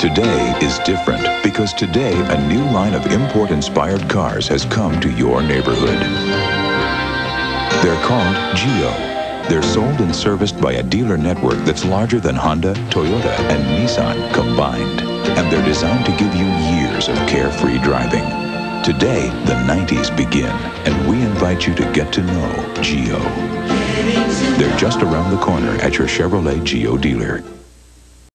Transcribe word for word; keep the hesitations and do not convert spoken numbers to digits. Today is different because today a new line of import-inspired cars has come to your neighborhood. They're called Geo. They're sold and serviced by a dealer network that's larger than Honda, Toyota, and Nissan combined. And they're designed to give you years of carefree driving. Today, the nineties begin, and we invite you to get to know Geo. They're just around the corner at your Chevrolet Geo dealer.